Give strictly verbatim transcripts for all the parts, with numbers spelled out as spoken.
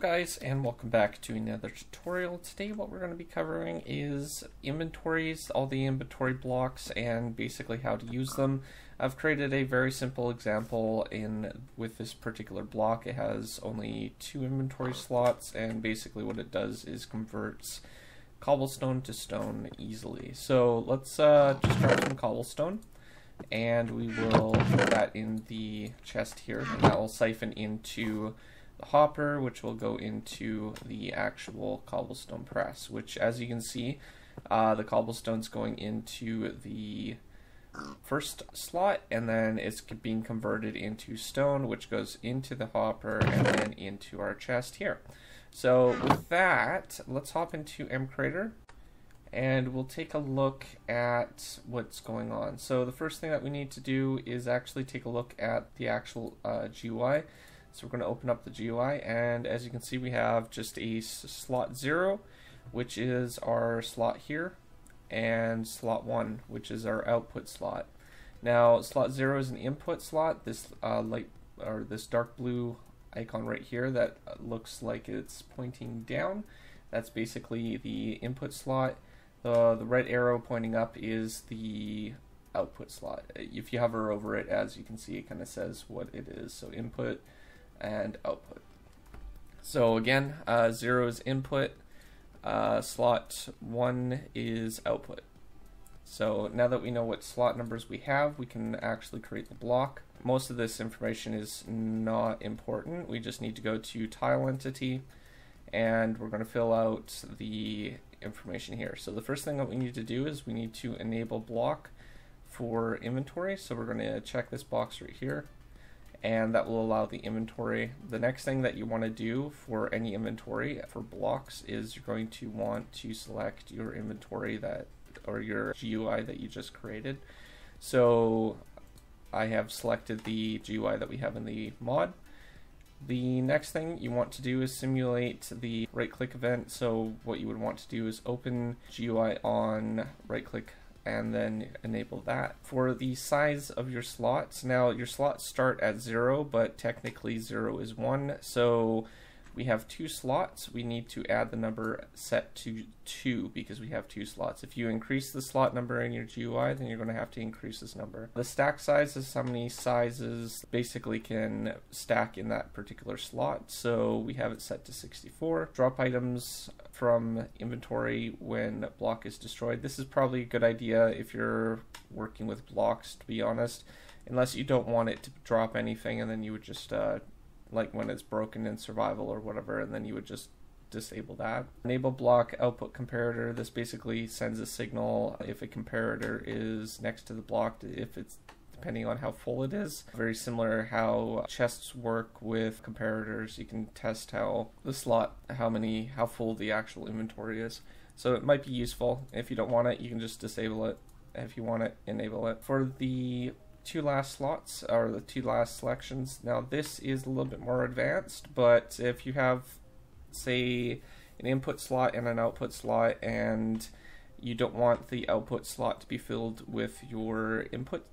Guys, and welcome back to another tutorial. Today what we're going to be covering is inventories, all the inventory blocks, and basically how to use them. I've created a very simple example in with this particular block. It has only two inventory slots, and basically what it does is converts cobblestone to stone easily. So let's uh, just grab some cobblestone, and we will put that in the chest here, and that will siphon into the hopper, which will go into the actual cobblestone press, which, as you can see, uh, the cobblestone's going into the first slot, and then it's being converted into stone, which goes into the hopper and then into our chest here. So with that, let's hop into MCreator and we'll take a look at what's going on. So the first thing that we need to do is actually take a look at the actual uh, G U I. So we're going to open up the G U I, and as you can see, we have just a slot zero, which is our slot here, and slot one, which is our output slot. Now, slot zero is an input slot. This uh, light or this dark blue icon right here that looks like it's pointing down, that's basically the input slot. The the red arrow pointing up is the output slot. If you hover over it, as you can see, it kind of says what it is. So input and output. So again, uh, zero is input, uh, slot one is output. So now that we know what slot numbers we have, we can actually create the block. Most of this information is not important. We just need to go to tile entity, and we're going to fill out the information here. So the first thing that we need to do is we need to enable block for inventory. So we're going to check this box right here, and that will allow the inventory. The next thing that you want to do for any inventory for blocks is you're going to want to select your inventory that or your G U I that you just created. So I have selected the G U I that we have in the mod. The next thing you want to do is simulate the right click event. So what you would want to do is open G U I on right click and then enable that. For the size of your slots, now your slots start at zero, but technically zero is one, so we have two slots. We need to add the number set to two because we have two slots. If you increase the slot number in your G U I, then you're going to have to increase this number. The stack size is how many sizes basically can stack in that particular slot, so we have it set to sixty-four. Drop items from inventory when block is destroyed. This is probably a good idea if you're working with blocks, to be honest, unless you don't want it to drop anything, and then you would just uh, like when it's broken in survival or whatever, and then you would just disable that. Enable block output comparator. This basically sends a signal if a comparator is next to the block, if it's depending on how full it is. Very similar how chests work with comparators. You can test how the slot, how many, how full the actual inventory is. So it might be useful. If you don't want it, you can just disable it. If you want it, enable it. For the two last slots, or the two last selections, now this is a little bit more advanced, but if you have, say, an input slot and an output slot, and you don't want the output slot to be filled with your input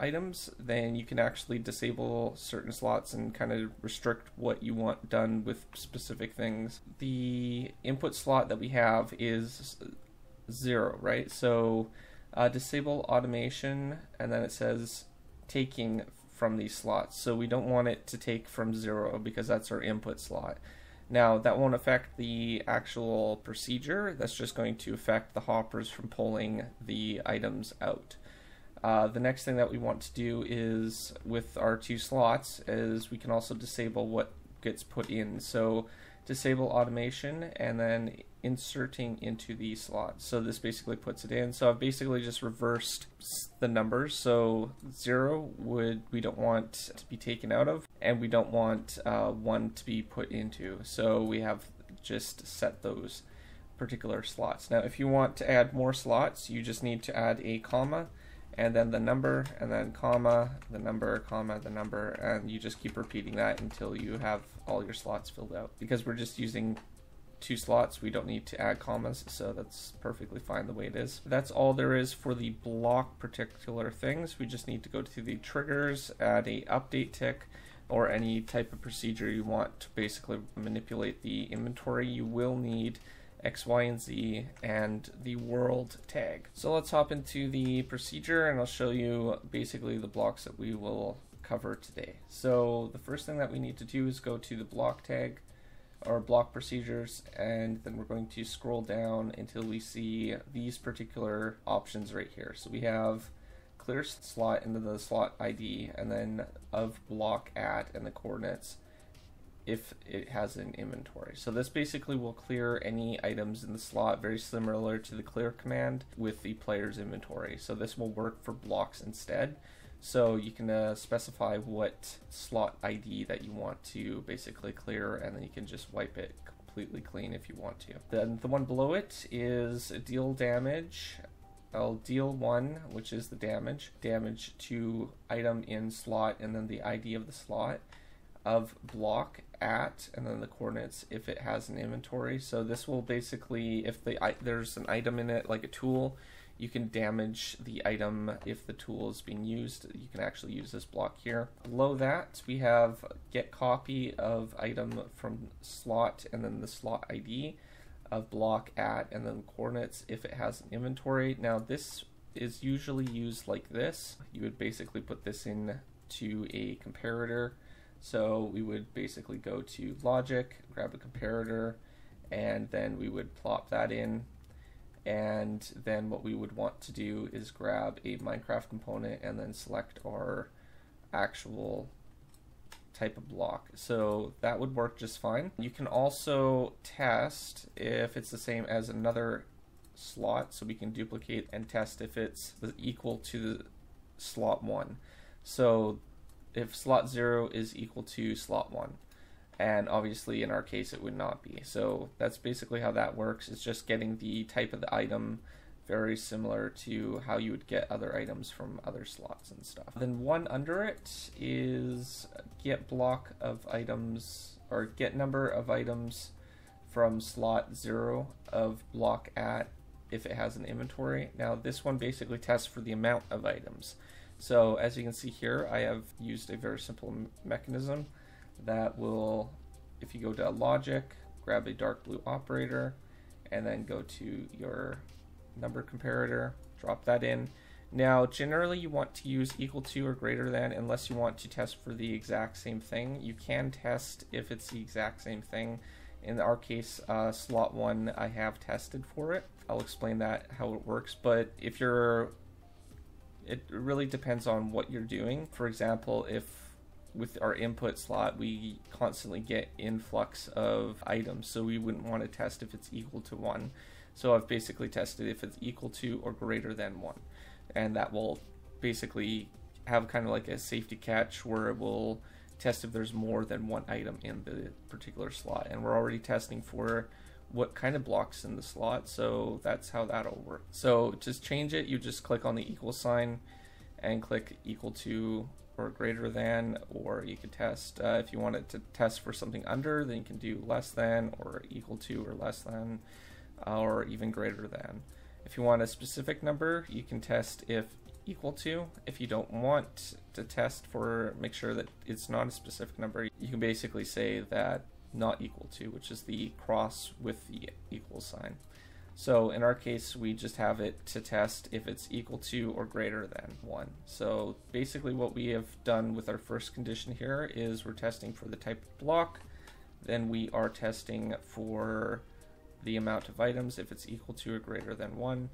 items, then you can actually disable certain slots and kind of restrict what you want done with specific things. The input slot that we have is zero, right? So uh, disable automation, and then it says taking from these slots. So we don't want it to take from zero because that's our input slot. Now that won't affect the actual procedure, that's just going to affect the hoppers from pulling the items out. Uh, the next thing that we want to do is, with our two slots, is we can also disable what gets put in. So disable automation and then inserting into the slot. So this basically puts it in. So I've basically just reversed the numbers. So zero would, we don't want to be taken out of, and we don't want uh, one to be put into. So we have just set those particular slots. Now if you want to add more slots, you just need to add a comma, and then the number, and then comma, the number, comma, the number, and you just keep repeating that until you have all your slots filled out. Because we're just using two slots, we don't need to add commas, so that's perfectly fine the way it is. That's all there is for the block particular things. We just need to go to the triggers, add a update tick, or any type of procedure you want to basically manipulate the inventory, you will need X, Y, and Z and the world tag. So let's hop into the procedure and I'll show you basically the blocks that we will cover today. So the first thing that we need to do is go to the block tag or block procedures, and then we're going to scroll down until we see these particular options right here. So we have clear slot into the slot I D, and then of block at and the coordinates if it has an inventory. So this basically will clear any items in the slot, very similar to the clear command with the player's inventory. So this will work for blocks instead. So you can uh, specify what slot I D that you want to basically clear, and then you can just wipe it completely clean if you want to. Then the one below it is deal damage. I'll deal one, which is the damage, damage to item in slot, and then the I D of the slot, of block at, and then the coordinates if it has an inventory. So this will basically, if the I, there's an item in it, like a tool, you can damage the item if the tool is being used. You can actually use this block here. Below that, we have get copy of item from slot, and then the slot I D of block at, and then coordinates if it has an inventory. Now this is usually used like this. You would basically put this in to a comparator. So we would basically go to logic, grab a comparator, and then we would plop that in. And then what we would want to do is grab a Minecraft component and then select our actual type of block. So that would work just fine. You can also test if it's the same as another slot. So we can duplicate and test if it's equal to the slot one. So if slot zero is equal to slot one, and obviously in our case it would not be. So that's basically how that works. It's just getting the type of the item, very similar to how you would get other items from other slots and stuff. Then one under it is get block of items, or get number of items from slot zero of block at if it has an inventory. Now this one basically tests for the amount of items. So as you can see here, I have used a very simple mechanism that will, if you go to logic, grab a dark blue operator, and then go to your number comparator, drop that in. Now generally you want to use equal to or greater than unless you want to test for the exact same thing. You can test if it's the exact same thing. In our case, uh, slot one, I have tested for it. I'll explain that, how it works, but if you're it really depends on what you're doing. For example, if with our input slot, we constantly get influx of items, so we wouldn't want to test if it's equal to one. So I've basically tested if it's equal to or greater than one. And that will basically have kind of like a safety catch where it will test if there's more than one item in the particular slot. And we're already testing for what kind of blocks in the slot, so that's how that'll work. So to change it, you just click on the equal sign and click equal to or greater than, or you could test uh, if you want it to test for something under, then you can do less than or equal to or less than uh, or even greater than. If you want a specific number, you can test if equal to. If you don't want to test for, make sure that it's not a specific number, you can basically say that not equal to, which is the cross with the equal sign. So in our case, we just have it to test if it's equal to or greater than one. So basically what we have done with our first condition here is we're testing for the type of block, then we are testing for the amount of items if it's equal to or greater than one,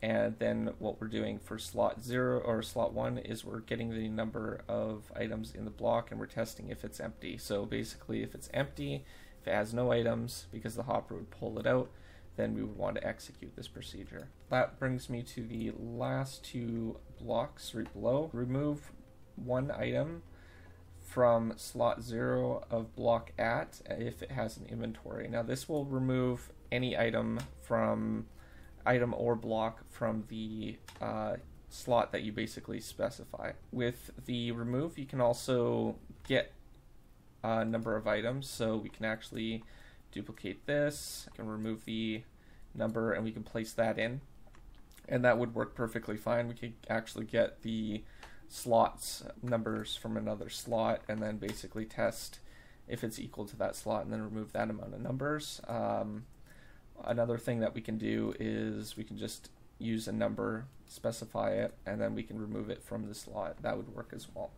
and then what we're doing for slot zero or slot one is we're getting the number of items in the block and we're testing if it's empty. So basically if it's empty, if it has no items, because the hopper would pull it out, then we would want to execute this procedure. That brings me to the last two blocks right below. Remove one item from slot zero of block at if it has an inventory. Now this will remove any item from item or block from the uh, slot that you basically specify. With the remove, you can also get a number of items, so we can actually duplicate this, we can remove the number, and we can place that in, and that would work perfectly fine. We could actually get the slots, numbers from another slot, and then basically test if it's equal to that slot, and then remove that amount of numbers. Um, another thing that we can do is we can just use a number, specify it, and then we can remove it from the slot. That would work as well,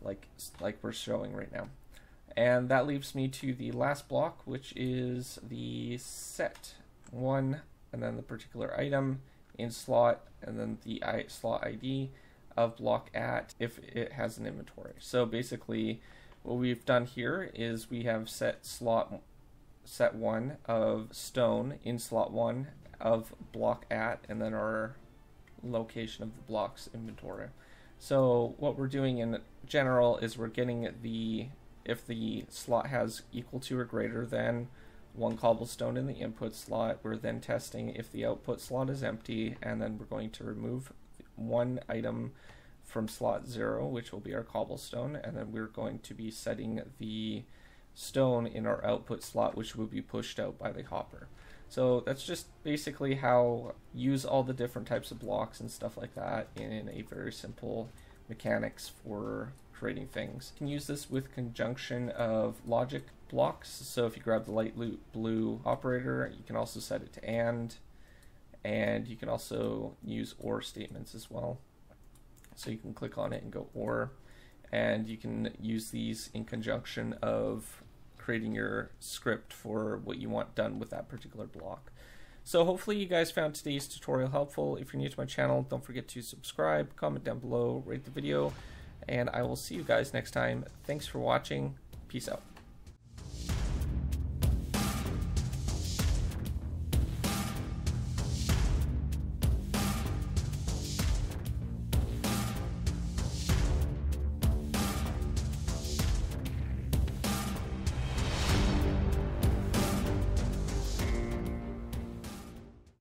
like like we're showing right now. And that leaves me to the last block, which is the set one, and then the particular item in slot, and then the I, slot I D of block at if it has an inventory. So basically, what we've done here is we have set slot set one of stone in slot one of block at, and then our location of the block's inventory. So what we're doing in general is we're getting the if the slot has equal to or greater than one cobblestone in the input slot, we're then testing if the output slot is empty, and then we're going to remove one item from slot zero, which will be our cobblestone, and then we're going to be setting the stone in our output slot, which will be pushed out by the hopper. So that's just basically how you use all the different types of blocks and stuff like that in a very simple mechanics for creating things. You can use this with conjunction of logic blocks. So if you grab the light blue operator, you can also set it to and, and you can also use or statements as well. So you can click on it and go or, and you can use these in conjunction of creating your script for what you want done with that particular block. So hopefully you guys found today's tutorial helpful. If you're new to my channel, don't forget to subscribe, comment down below, rate the video, and I will see you guys next time. Thanks for watching. Peace out.